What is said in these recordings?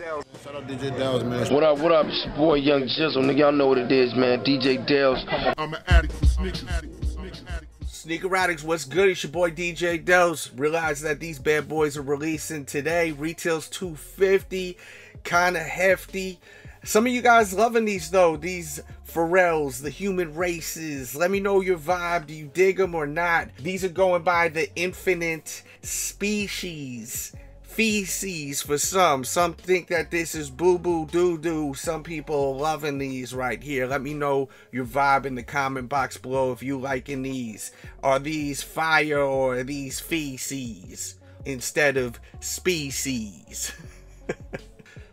Delz. Shout out DJ Delz, man. What up, it's your boy Young Jizzle, nigga, y'all know what it is, man, DJ Delz. I'm an addict for snitches. Sneaker addicts, what's good? It's your boy DJ Delz. Realize that these bad boys are releasing today. Retails $250, kind of hefty. Some of you guys loving these though, these Pharrells, the Human Races. Let me know your vibe. Do you dig them or not? These are going by the Infinite Species. Feces for some. Some think that this is boo-boo doo-doo. Some people are loving these right here. Let me know your vibe in the comment box below if you liking these. Are these fire or are these feces instead of species?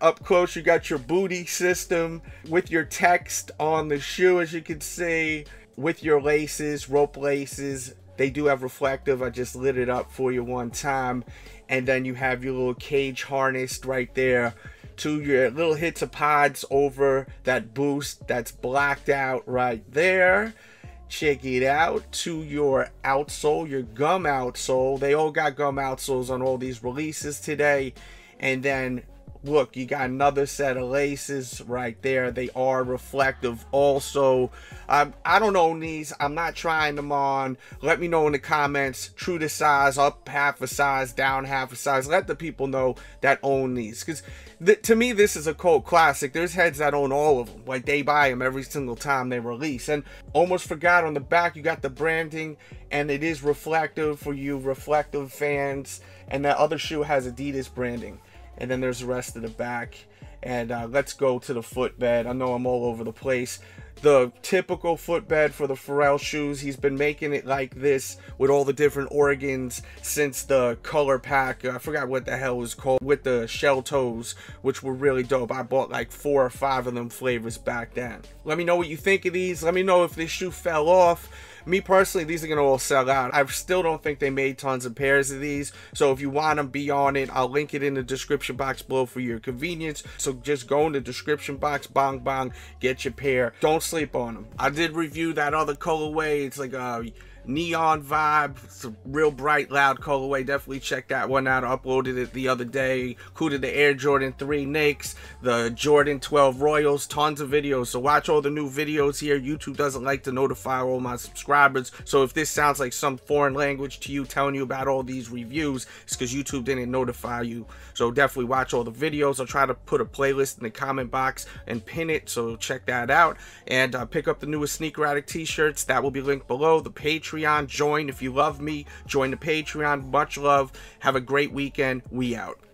Up close, you got your booty system with your text on the shoe, as you can see, with your laces, rope laces. They do have reflective. I just lit it up for you one time. And then you have your little cage harnessed right there to your little hits of pods over that boost that's blacked out right there. Check it out. To your outsole, your gum outsole. They all got gum outsoles on all these releases today. And then look, you got another set of laces right there. They are reflective also. I don't own these. I'm not trying them on. Let me know in the comments, true to size, up half a size, down half a size. Let the people know that own these, because to me this is a cult classic. There's heads that own all of them, like they buy them every single time they release. And almost forgot, on the back you got the branding, and it is reflective for you reflective fans. And that other shoe has Adidas branding. And then there's the rest of the back. And let's go to the footbed. I know I'm all over the place. The typical footbed for the Pharrell shoes, he's been making it like this with all the different organs since the color pack. I forgot what the hell it was called, with the shell toes, which were really dope. I bought like 4 or 5 of them flavors back then. Let me know what you think of these. Let me know if this shoe fell off. Me personally, these are gonna all sell out. I still don't think they made tons of pairs of these. So if you want them, be on it. I'll link it in the description box below for your convenience. So just go in the description box, bong bong, get your pair. Don't sleep on them. I did review that other colorway. It's like a neon vibe. It's a real bright, loud colorway. Definitely check that one out. I uploaded it the other day. Coup to the Air Jordan 3 Knicks, the Jordan 12 Royals, tons of videos. So watch all the new videos here. YouTube doesn't like to notify all my subscribers. So if this sounds like some foreign language to you, telling you about all these reviews, it's because YouTube didn't notify you. So definitely watch all the videos. I'll try to put a playlist in the comment box and pin it. So check that out. And pick up the newest Sneaker Addict t-shirts. That will be linked below. The Patreon. Join if you love me. Join the Patreon. Much love. Have a great weekend. We out.